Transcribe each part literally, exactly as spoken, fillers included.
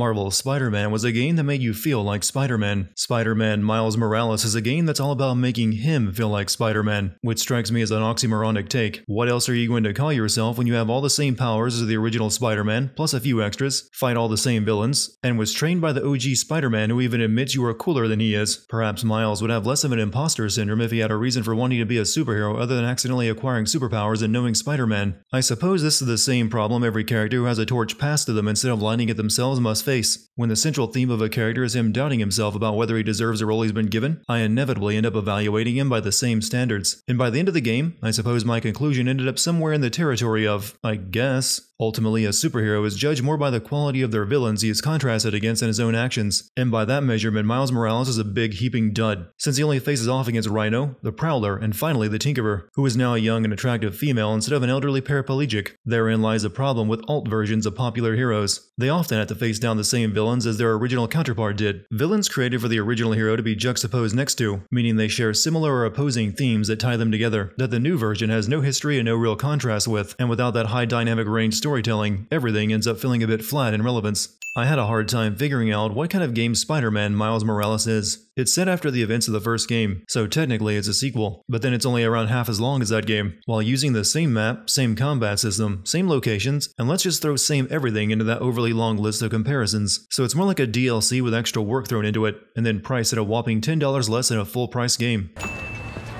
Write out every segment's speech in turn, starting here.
Marvel's Spider-Man was a game that made you feel like Spider-Man. Spider-Man Miles Morales is a game that's all about making him feel like Spider-Man, which strikes me as an oxymoronic take. What else are you going to call yourself when you have all the same powers as the original Spider-Man, plus a few extras, fight all the same villains, and was trained by the O G Spider-Man who even admits you are cooler than he is? Perhaps Miles would have less of an imposter syndrome if he had a reason for wanting to be a superhero other than accidentally acquiring superpowers and knowing Spider-Man. I suppose this is the same problem every character who has a torch passed to them instead of lighting it themselves must face. When the central theme of a character is him doubting himself about whether he deserves the role he's been given, I inevitably end up evaluating him by the same standards. And by the end of the game, I suppose my conclusion ended up somewhere in the territory of, I guess. Ultimately, a superhero is judged more by the quality of their villains he is contrasted against than his own actions, and by that measurement Miles Morales is a big heaping dud, since he only faces off against Rhino, the Prowler, and finally the Tinkerer, who is now a young and attractive female instead of an elderly paraplegic. Therein lies the problem with alt versions of popular heroes. They often have to face down the same villains as their original counterpart did, villains created for the original hero to be juxtaposed next to, meaning they share similar or opposing themes that tie them together, that the new version has no history and no real contrast with, and without that high dynamic range story storytelling, everything ends up feeling a bit flat in relevance. I had a hard time figuring out what kind of game Spider-Man Miles Morales is. It's set after the events of the first game, so technically it's a sequel, but then it's only around half as long as that game, while using the same map, same combat system, same locations, and let's just throw same everything into that overly long list of comparisons. So it's more like a D L C with extra work thrown into it, and then priced at a whopping ten dollars less than a full price game.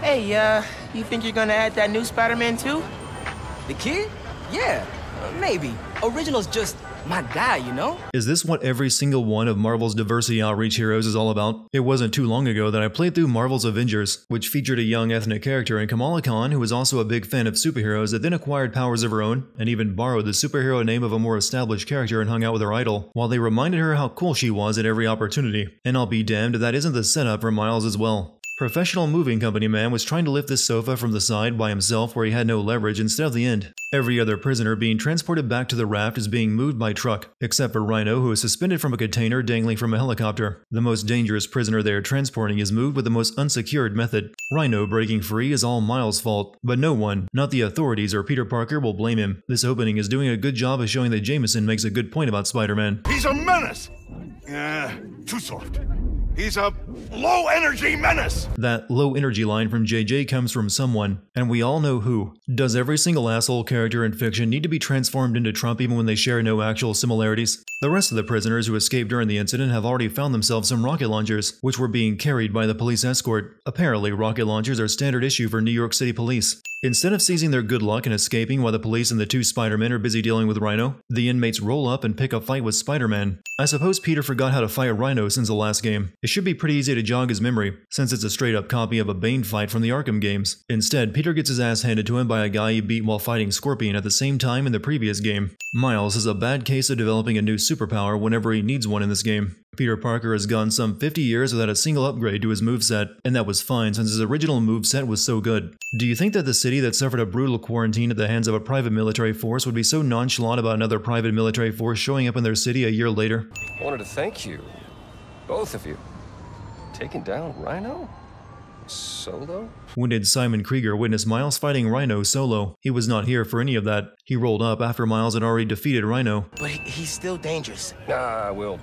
Hey, uh, you think you're gonna add that new Spider-Man too? The kid? Yeah. Maybe. Original's just my guy, you know? Is this what every single one of Marvel's diversity outreach heroes is all about? It wasn't too long ago that I played through Marvel's Avengers, which featured a young ethnic character in Kamala Khan who was also a big fan of superheroes that then acquired powers of her own and even borrowed the superhero name of a more established character and hung out with her idol, while they reminded her how cool she was at every opportunity. And I'll be damned if that isn't the setup for Miles as well. Professional moving company man was trying to lift this sofa from the side by himself where he had no leverage instead of the end. Every other prisoner being transported back to the raft is being moved by truck, except for Rhino, who is suspended from a container dangling from a helicopter. The most dangerous prisoner they are transporting is moved with the most unsecured method. Rhino breaking free is all Miles' fault, but no one, not the authorities or Peter Parker, will blame him. This opening is doing a good job of showing that Jameson makes a good point about Spider-Man. He's a menace! Uh, too soft. He's a low-energy menace! That low-energy line from J J comes from someone, and we all know who. Does every single asshole character in fiction need to be transformed into Trump even when they share no actual similarities? The rest of the prisoners who escaped during the incident have already found themselves some rocket launchers, which were being carried by the police escort. Apparently, rocket launchers are standard issue for New York City police. Instead of seizing their good luck and escaping while the police and the two Spider-Men are busy dealing with Rhino, the inmates roll up and pick a fight with Spider-Man. I suppose Peter forgot how to fight Rhino since the last game. It should be pretty easy to jog his memory, since it's a straight-up copy of a Bane fight from the Arkham games. Instead, Peter gets his ass handed to him by a guy he beat while fighting Scorpion at the same time in the previous game. Miles is a bad case of developing a new superpower whenever he needs one in this game. Peter Parker has gone some fifty years without a single upgrade to his moveset, and that was fine since his original moveset was so good. Do you think that the city that suffered a brutal quarantine at the hands of a private military force would be so nonchalant about another private military force showing up in their city a year later? I wanted to thank you, both of you. Taking down Rhino? Solo? When did Simon Krieger witness Miles fighting Rhino solo? He was not here for any of that. He rolled up after Miles had already defeated Rhino. But he's still dangerous. Nah, we'll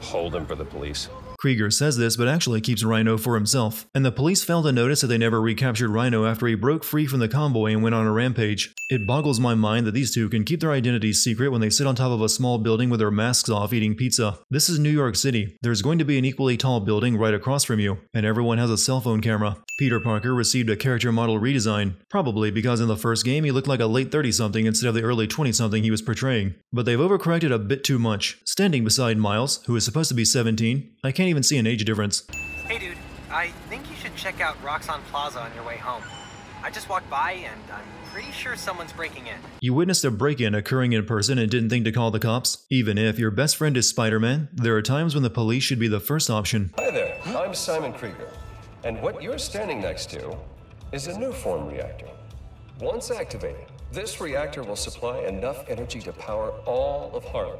hold him for the police. Krieger says this but actually keeps Rhino for himself, and the police fail to notice that they never recaptured Rhino after he broke free from the convoy and went on a rampage. It boggles my mind that these two can keep their identities secret when they sit on top of a small building with their masks off eating pizza. This is New York City. There's going to be an equally tall building right across from you, and everyone has a cell phone camera. Peter Parker received a character model redesign, probably because in the first game he looked like a late thirty-something instead of the early twenty-something he was portraying, but they've overcorrected a bit too much. Standing beside Miles, who is supposed to be seventeen, I can't even see an age difference. Hey dude, I think you should check out Roxxon Plaza on your way home. I just walked by and I'm pretty sure someone's breaking in. You witnessed a break-in occurring in person and didn't think to call the cops? Even if your best friend is Spider-Man, there are times when the police should be the first option. Hi there, I'm Simon Krieger, and what you're standing next to is a NuForm reactor. Once activated, this reactor will supply enough energy to power all of Harlem.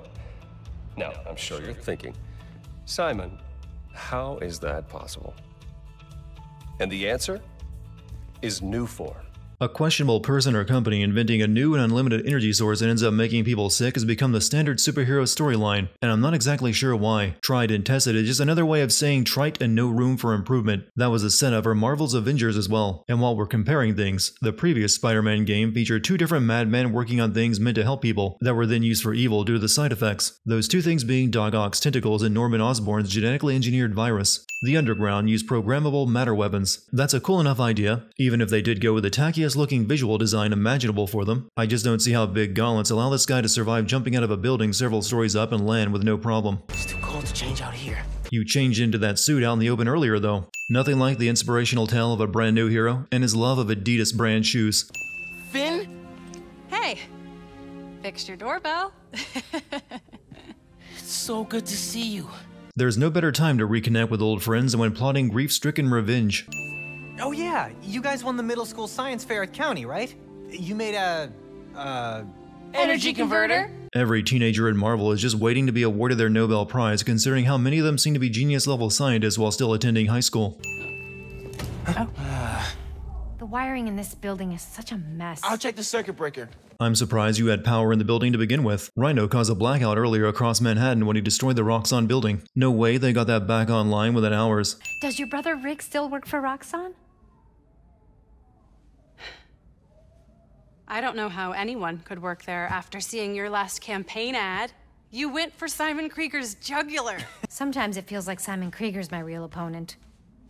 Now, I'm sure you're thinking, Simon, how is that possible? And the answer is NuForm. A questionable person or company inventing a new and unlimited energy source that ends up making people sick has become the standard superhero storyline, and I'm not exactly sure why. Tried and tested is just another way of saying trite and no room for improvement. That was a setup for Marvel's Avengers as well. And while we're comparing things, the previous Spider-Man game featured two different madmen working on things meant to help people that were then used for evil due to the side effects. Those two things being Doc Ock's tentacles and Norman Osborn's genetically engineered virus. The Underground used programmable matter weapons. That's a cool enough idea, even if they did go with the tackiest looking visual design imaginable for them. I just don't see how big gauntlets allow this guy to survive jumping out of a building several stories up and land with no problem. It's too cold to change out here. You changed into that suit out in the open earlier though. Nothing like the inspirational tale of a brand new hero and his love of Adidas brand shoes. Phin? Hey! Fixed your doorbell. It's so good to see you. There's no better time to reconnect with old friends than when plotting grief-stricken revenge. Oh yeah, you guys won the middle school science fair at County, right? You made a... uh... energy converter? Every teenager in Marvel is just waiting to be awarded their Nobel Prize, considering how many of them seem to be genius-level scientists while still attending high school. Oh. The wiring in this building is such a mess. I'll check the circuit breaker. I'm surprised you had power in the building to begin with. Rhino caused a blackout earlier across Manhattan when he destroyed the Roxxon building. No way they got that back online within hours. Does your brother Rick still work for Roxxon? I don't know how anyone could work there after seeing your last campaign ad. You went for Simon Krieger's jugular. Sometimes it feels like Simon Krieger's my real opponent.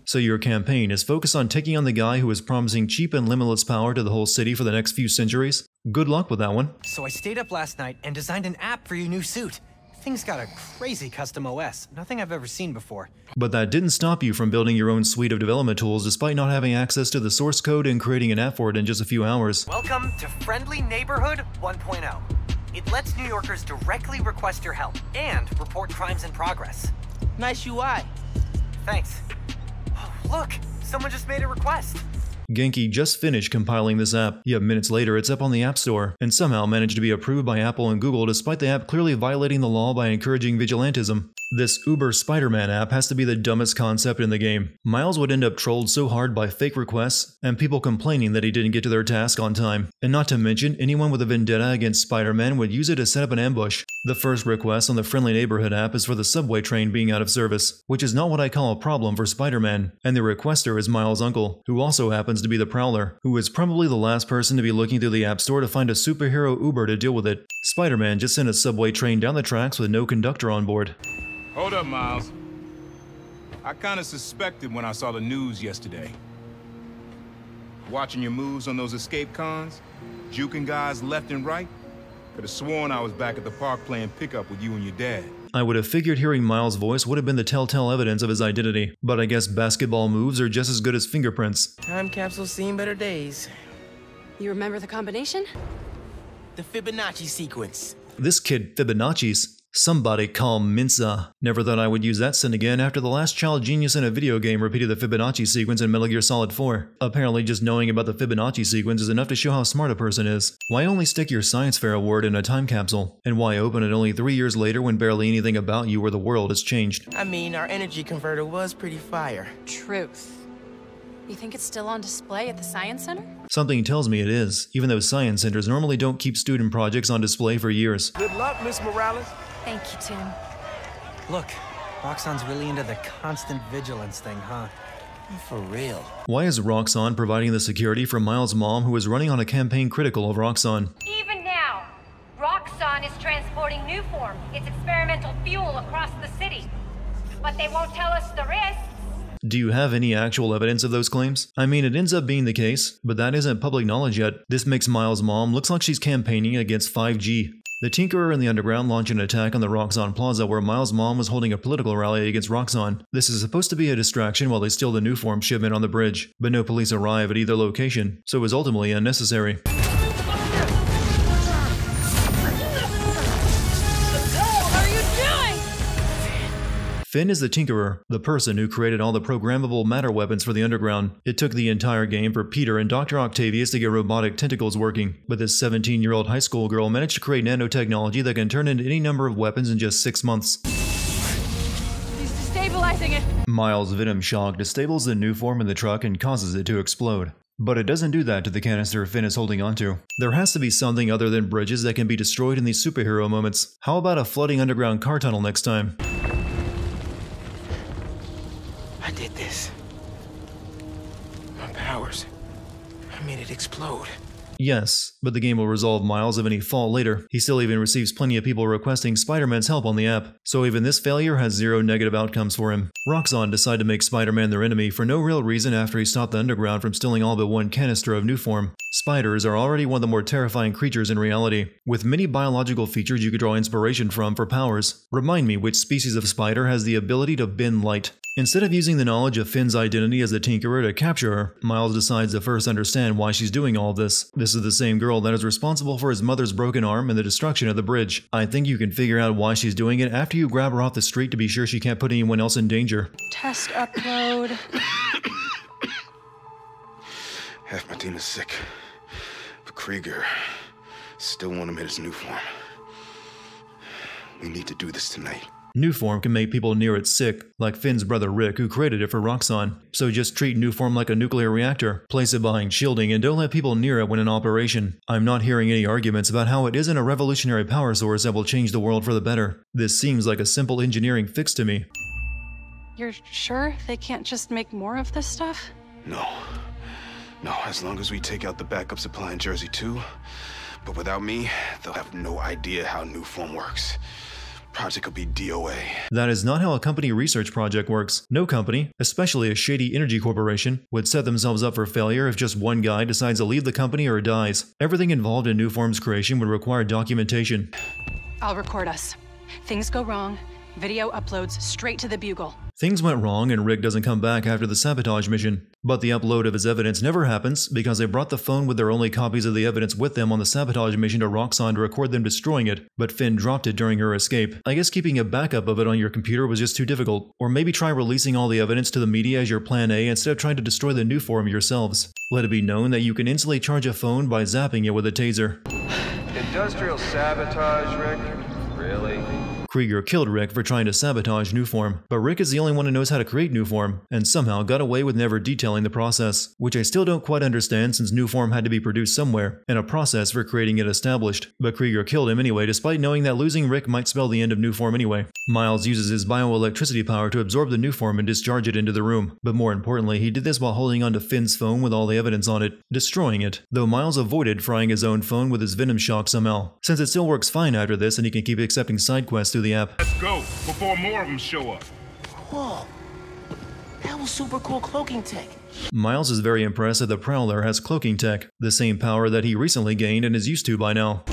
So your campaign is focused on taking on the guy who is promising cheap and limitless power to the whole city for the next few centuries? Good luck with that one. So I stayed up last night and designed an app for your new suit. Thing's got a crazy custom O S, nothing I've ever seen before. But that didn't stop you from building your own suite of development tools despite not having access to the source code and creating an app for it in just a few hours. Welcome to Friendly Neighborhood one point oh. It lets New Yorkers directly request your help and report crimes in progress. Nice U I. Thanks. Look, someone just made a request. Ganke just finished compiling this app, yet minutes later it's up on the App Store, and somehow managed to be approved by Apple and Google despite the app clearly violating the law by encouraging vigilantism. This Uber Spider-Man app has to be the dumbest concept in the game. Miles would end up trolled so hard by fake requests and people complaining that he didn't get to their task on time. And not to mention, anyone with a vendetta against Spider-Man would use it to set up an ambush. The first request on the Friendly Neighborhood app is for the subway train being out of service, which is not what I call a problem for Spider-Man, and the requester is Miles' uncle, who also happens to be the Prowler, who is probably the last person to be looking through the App Store to find a superhero Uber to deal with it. Spider-Man just sent a subway train down the tracks with no conductor on board. Hold up, Miles. I kind of suspected when I saw the news yesterday. Watching your moves on those escape cons, juking guys left and right, could have sworn I was back at the park playing pickup with you and your dad. I would have figured hearing Miles' voice would have been the telltale evidence of his identity, but I guess basketball moves are just as good as fingerprints. Time capsule's seen better days. You remember the combination? The Fibonacci sequence. This kid, Fibonacci's. Somebody call Mensa. Never thought I would use that sin again after the last child genius in a video game repeated the Fibonacci sequence in Metal Gear Solid four. Apparently just knowing about the Fibonacci sequence is enough to show how smart a person is. Why only stick your science fair award in a time capsule? And why open it only three years later when barely anything about you or the world has changed? I mean, our energy converter was pretty fire. Truth. You think it's still on display at the Science Center? Something tells me it is, even though Science Centers normally don't keep student projects on display for years. Good luck, Miss Morales. Thank you, Tim. Look, Roxxon's really into the constant vigilance thing, huh? For real. Why is Roxxon providing the security for Miles' mom, who is running on a campaign critical of Roxxon? Even now, Roxxon is transporting NuForm, its experimental fuel, across the city. But they won't tell us the risk. Do you have any actual evidence of those claims? I mean, it ends up being the case, but that isn't public knowledge yet. This makes Miles' mom looks like she's campaigning against five G. The Tinkerer and the Underground launch an attack on the Roxxon Plaza where Miles' mom was holding a political rally against Roxxon. This is supposed to be a distraction while they steal the NuForm shipment on the bridge, but no police arrive at either location, so it was ultimately unnecessary. Phin is the Tinkerer, the person who created all the programmable matter weapons for the Underground. It took the entire game for Peter and Doctor Octavius to get robotic tentacles working, but this seventeen-year-old high school girl managed to create nanotechnology that can turn into any number of weapons in just six months. He's destabilizing it! Miles' venom shock destables the NuForm in the truck and causes it to explode. But it doesn't do that to the canister Phin is holding onto. There has to be something other than bridges that can be destroyed in these superhero moments. How about a flooding underground car tunnel next time? I did this. My powers. I made it explode. Yes, but the game will resolve Miles of any fall later. He still even receives plenty of people requesting Spider-Man's help on the app, so even this failure has zero negative outcomes for him. Roxxon decide to make Spider-Man their enemy for no real reason after he stopped the underground from stealing all but one canister of NuForm. Spiders are already one of the more terrifying creatures in reality, with many biological features you could draw inspiration from for powers. Remind me which species of spider has the ability to bend light. Instead of using the knowledge of Finn's identity as the Tinkerer to capture her, Miles decides to first understand why she's doing all this. This is the same girl that is responsible for his mother's broken arm and the destruction of the bridge. I think you can figure out why she's doing it after you grab her off the street to be sure she can't put anyone else in danger. Test upload. Half my team is sick, but Krieger still wants him in his new form. We need to do this tonight. NuForm can make people near it sick, like Finn's brother Rick, who created it for Roxxon. So just treat NuForm like a nuclear reactor, place it behind shielding, and don't let people near it when in operation. I'm not hearing any arguments about how it isn't a revolutionary power source that will change the world for the better. This seems like a simple engineering fix to me. You're sure they can't just make more of this stuff? No. No, as long as we take out the backup supply in Jersey too. But without me, they'll have no idea how NuForm works. Project could be D O A. That is not how a company research project works. No company, especially a shady energy corporation, would set themselves up for failure if just one guy decides to leave the company or dies. Everything involved in NuForm's creation would require documentation. I'll record us. Things go wrong. Video uploads straight to the Bugle. Things went wrong and Rick doesn't come back after the sabotage mission. But the upload of his evidence never happens because they brought the phone with their only copies of the evidence with them on the sabotage mission to Roxxon to record them destroying it, but Phin dropped it during her escape. I guess keeping a backup of it on your computer was just too difficult. Or maybe try releasing all the evidence to the media as your plan A instead of trying to destroy the NuForm yourselves. Let it be known that you can instantly charge a phone by zapping it with a taser. Industrial sabotage, Rick? Really? Krieger killed Rick for trying to sabotage NuForm, but Rick is the only one who knows how to create NuForm, and somehow got away with never detailing the process, which I still don't quite understand since NuForm had to be produced somewhere, and a process for creating it established. But Krieger killed him anyway despite knowing that losing Rick might spell the end of NuForm anyway. Miles uses his bioelectricity power to absorb the NuForm and discharge it into the room, but more importantly he did this while holding onto Finn's phone with all the evidence on it, destroying it, though Miles avoided frying his own phone with his venom shock somehow, since it still works fine after this and he can keep accepting side quests through the app. Let's go before more of them show up. Whoa, that was super cool cloaking tech. Miles is very impressed that the Prowler has cloaking tech, the same power that he recently gained and is used to by now.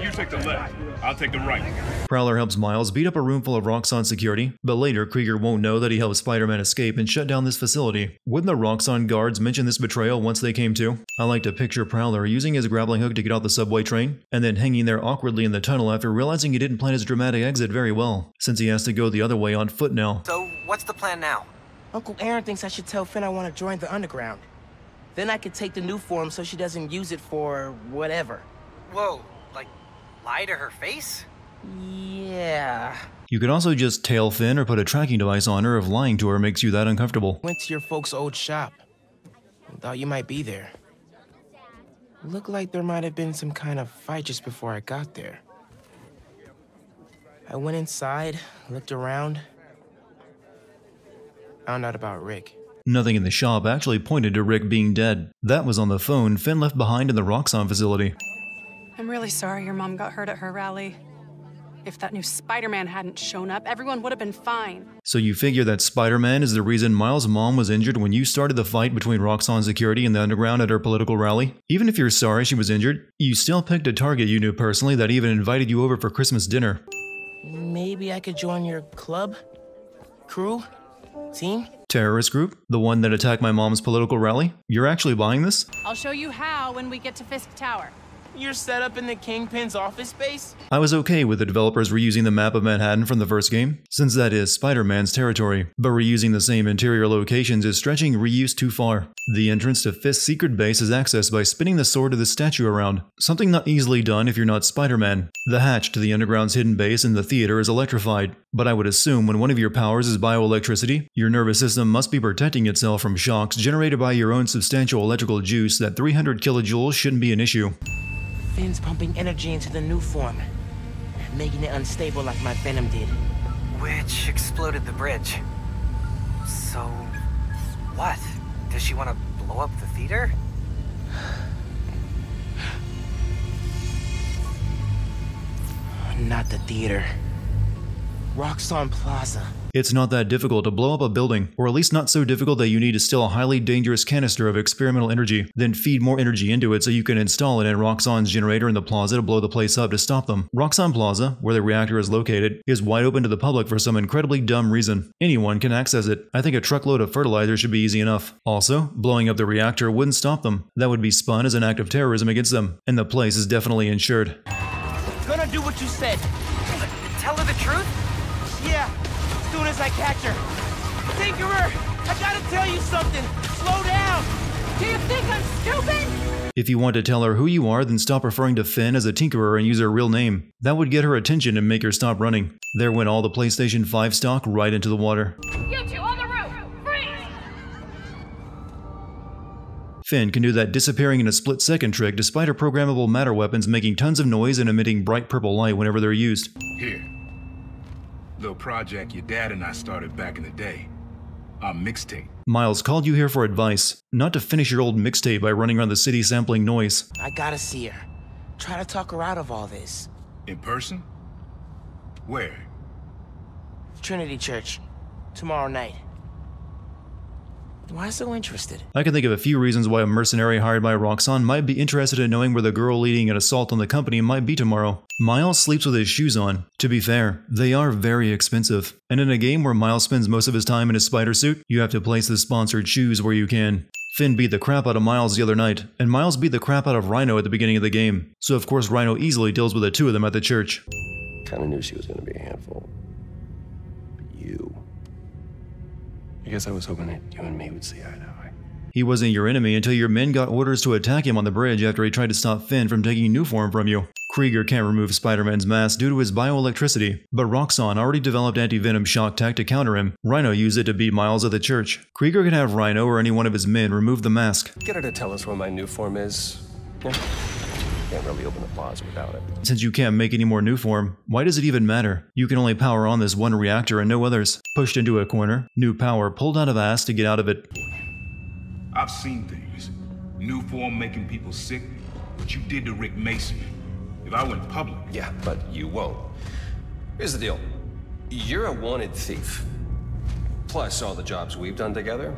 You take the left, I'll take the right. Prowler helps Miles beat up a room full of Roxxon security, but later Krieger won't know that he helped Spider-Man escape and shut down this facility. Wouldn't the Roxxon guards mention this betrayal once they came to? I like to picture Prowler using his grappling hook to get off the subway train, and then hanging there awkwardly in the tunnel after realizing he didn't plan his dramatic exit very well, since he has to go the other way on foot now. So, what's the plan now? Uncle Aaron thinks I should tell Phin I want to join the underground. Then I could take the NuForm so she doesn't use it for whatever. Whoa, like, lie to her face? Yeah. You could also just tail Phin or put a tracking device on her if lying to her makes you that uncomfortable. Went to your folks' old shop. Thought you might be there. Looked like there might have been some kind of fight just before I got there. I went inside, looked around. Found out about Rick. Nothing in the shop actually pointed to Rick being dead. That was on the phone Phin left behind in the Roxxon facility. I'm really sorry your mom got hurt at her rally. If that new Spider-Man hadn't shown up, everyone would have been fine. So you figure that Spider-Man is the reason Miles' mom was injured when you started the fight between Roxxon security and the underground at her political rally? Even if you're sorry she was injured, you still picked a target you knew personally that even invited you over for Christmas dinner. Maybe I could join your club? Crew? Team? Terrorist group? The one that attacked my mom's political rally? You're actually buying this? I'll show you how when we get to Fisk Tower. You're set up in the Kingpin's office space? I was okay with the developers reusing the map of Manhattan from the first game, since that is Spider-Man's territory, but reusing the same interior locations is stretching reuse too far. The entrance to Fisk's secret base is accessed by spinning the sword of the statue around, something not easily done if you're not Spider-Man. The hatch to the Underground's hidden base in the theater is electrified, but I would assume when one of your powers is bioelectricity, your nervous system must be protecting itself from shocks generated by your own substantial electrical juice that three hundred kilojoules shouldn't be an issue. Phin's pumping energy into the NuForm, making it unstable like my Venom did. Which exploded the bridge. So, what? Does she want to blow up the theater? Not the theater. Roxxon Plaza. It's not that difficult to blow up a building, or at least not so difficult that you need to steal a highly dangerous canister of experimental energy, then feed more energy into it so you can install it in Roxxon's generator in the plaza to blow the place up to stop them. Roxxon Plaza, where the reactor is located, is wide open to the public for some incredibly dumb reason. Anyone can access it. I think a truckload of fertilizer should be easy enough. Also, blowing up the reactor wouldn't stop them. That would be spun as an act of terrorism against them, and the place is definitely insured. Gonna do what you said. Tell her the truth? Yeah. As soon as I catch her. Tinkerer, I gotta tell you something. Slow down. Do you think I'm stupid? If you want to tell her who you are, then stop referring to Phin as a Tinkerer and use her real name. That would get her attention and make her stop running. There went all the PlayStation five stock right into the water. You two on the roof! Freeze! Phin can do that disappearing in a split second trick despite her programmable matter weapons making tons of noise and emitting bright purple light whenever they're used. Here. Little project your dad and I started back in the day. Our mixtape. Miles called you here for advice, not to finish your old mixtape by running around the city sampling noise. I gotta see her. Try to talk her out of all this. In person? Where? Trinity Church. Tomorrow night. Why so interested? I can think of a few reasons why a mercenary hired by Roxxon might be interested in knowing where the girl leading an assault on the company might be tomorrow. Miles sleeps with his shoes on. To be fair, they are very expensive. And in a game where Miles spends most of his time in his spider suit, you have to place the sponsored shoes where you can. Phin beat the crap out of Miles the other night, and Miles beat the crap out of Rhino at the beginning of the game. So of course Rhino easily deals with the two of them at the church. Kinda knew she was gonna be a handful. But you... I guess I was hoping that you and me would see eye to eye. He wasn't your enemy until your men got orders to attack him on the bridge after he tried to stop Phin from taking NuForm from you. Krieger can't remove Spider-Man's mask due to his bioelectricity, but Roxxon already developed anti-venom shock tech to counter him. Rhino used it to beat Miles at the church. Krieger could have Rhino or any one of his men remove the mask. Get her to tell us where my NuForm is. Yeah. Can't really open the plaza without it. Since you can't make any more NuForm, why does it even matter? You can only power on this one reactor and no others. Pushed into a corner, new power pulled out of ass to get out of it. I've seen things. NuForm making people sick, what you did to Rick Mason. If I went public... Yeah, but you won't. Here's the deal. You're a wanted thief. Plus all the jobs we've done together.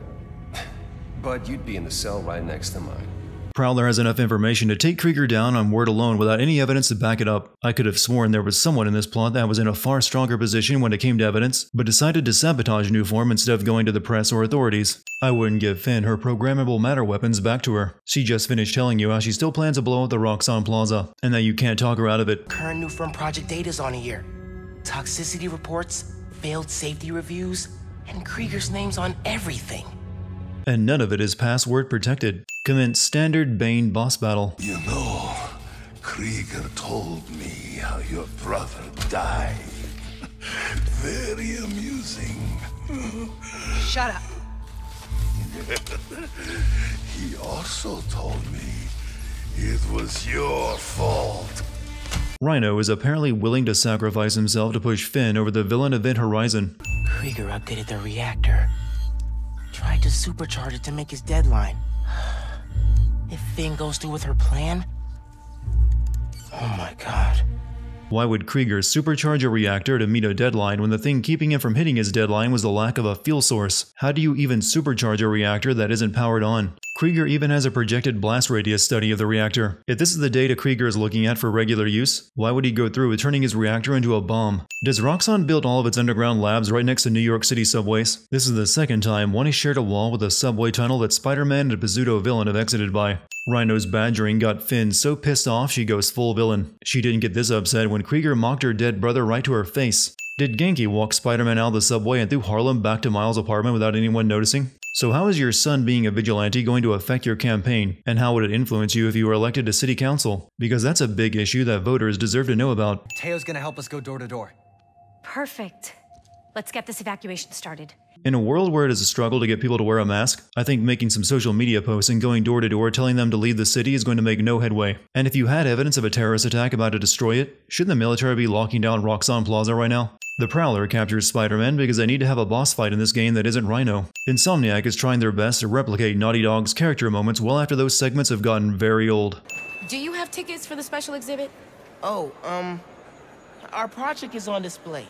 But you'd be in the cell right next to mine. Prowler has enough information to take Krieger down on word alone without any evidence to back it up. I could have sworn there was someone in this plot that was in a far stronger position when it came to evidence, but decided to sabotage NuForm instead of going to the press or authorities. I wouldn't give Phin her programmable matter weapons back to her. She just finished telling you how she still plans to blow up the Roxxon Plaza, and that you can't talk her out of it. Current NuForm project data's on a year. Toxicity reports, failed safety reviews, and Krieger's name's on everything. And none of it is password protected. Commence standard Bane boss battle. You know, Krieger told me how your brother died. Very amusing. Shut up. He also told me it was your fault. Rhino is apparently willing to sacrifice himself to push Phin over the villain event horizon. Krieger updated the reactor. Tried to supercharge it to make his deadline. If Phin goes through with her plan... Oh my god. Why would Krieger supercharge a reactor to meet a deadline when the thing keeping him from hitting his deadline was the lack of a fuel source? How do you even supercharge a reactor that isn't powered on? Krieger even has a projected blast radius study of the reactor. If this is the data Krieger is looking at for regular use, why would he go through with turning his reactor into a bomb? Does Roxxon build all of its underground labs right next to New York City subways? This is the second time one has shared a wall with a subway tunnel that Spider-Man and a pseudo-villain have exited by. Rhino's badgering got Phin so pissed off she goes full villain. She didn't get this upset when Krieger mocked her dead brother right to her face. Did Ganke walk Spider-Man out of the subway and through Harlem back to Miles' apartment without anyone noticing? So how is your son being a vigilante going to affect your campaign, and how would it influence you if you were elected to city council? Because that's a big issue that voters deserve to know about. Teo's gonna help us go door to door. Perfect. Let's get this evacuation started. In a world where it is a struggle to get people to wear a mask, I think making some social media posts and going door to door telling them to leave the city is going to make no headway. And if you had evidence of a terrorist attack about to destroy it, shouldn't the military be locking down Roxxon Plaza right now? The Prowler captures Spider-Man because they need to have a boss fight in this game that isn't Rhino. Insomniac is trying their best to replicate Naughty Dog's character moments well after those segments have gotten very old. Do you have tickets for the special exhibit? Oh, um, our project is on display.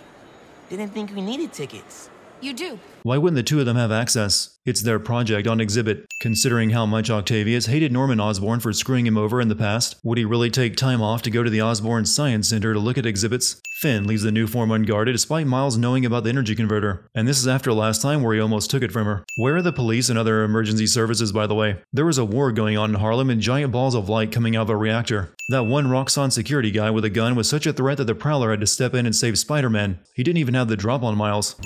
Didn't think we needed tickets. You do. Why wouldn't the two of them have access? It's their project on exhibit. Considering how much Octavius hated Norman Osborn for screwing him over in the past, would he really take time off to go to the Osborn Science Center to look at exhibits? Phin leaves the NuForm unguarded despite Miles knowing about the energy converter, and this is after last time where he almost took it from her. Where are the police and other emergency services, by the way? There was a war going on in Harlem and giant balls of light coming out of a reactor. That one Roxxon security guy with a gun was such a threat that the Prowler had to step in and save Spider-Man. He didn't even have the drop on Miles.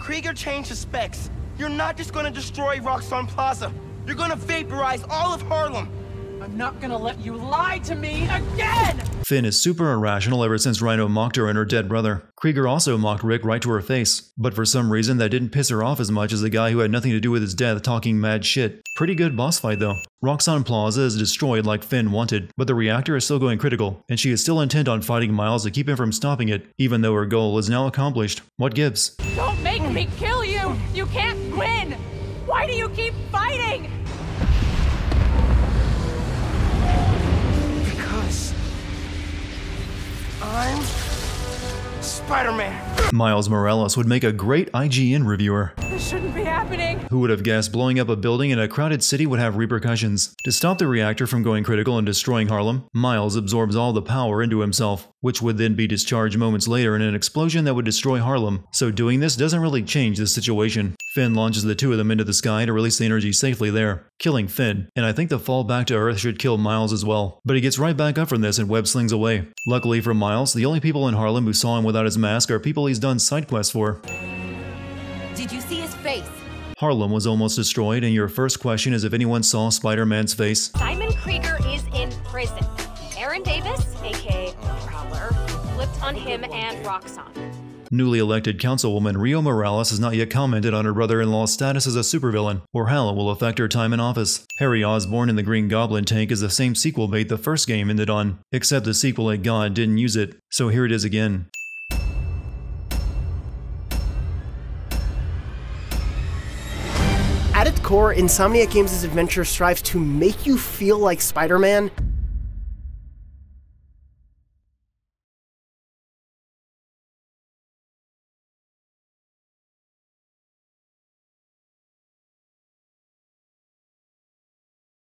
Krieger changed his specs. You're not just gonna destroy Roxxon Plaza. You're gonna vaporize all of Harlem. I'm not gonna let you lie to me again! Phin is super irrational ever since Rhino mocked her and her dead brother. Krieger also mocked Rick right to her face, but for some reason that didn't piss her off as much as the guy who had nothing to do with his death talking mad shit. Pretty good boss fight though. Roxxon Plaza is destroyed like Phin wanted, but the reactor is still going critical, and she is still intent on fighting Miles to keep him from stopping it, even though her goal is now accomplished. What gives? Don't make me kill you! You can't win! Why do you keep fighting? I'm Spider-Man. Miles Morales would make a great I G N reviewer. This shouldn't be happening. Who would have guessed blowing up a building in a crowded city would have repercussions? To stop the reactor from going critical and destroying Harlem, Miles absorbs all the power into himself, which would then be discharged moments later in an explosion that would destroy Harlem. So doing this doesn't really change the situation. Phin launches the two of them into the sky to release the energy safely there, killing Phin, and I think the fall back to Earth should kill Miles as well. But he gets right back up from this and web slings away. Luckily for Miles, the only people in Harlem who saw him without his mask are people he's done side quests for. Did you see his face? Harlem was almost destroyed, and your first question is if anyone saw Spider-Man's face. Simon Krieger is in prison. Aaron Davis, aka Prowler, flipped on him and Roxxon. Newly elected councilwoman Rio Morales has not yet commented on her brother-in-law's status as a supervillain, or how it will affect her time in office. Harry Osborne and the Green Goblin tank is the same sequel bait the first game ended on, except the sequel at God didn't use it, so here it is again. At its core, Insomniac Games' adventure strives to make you feel like Spider-Man,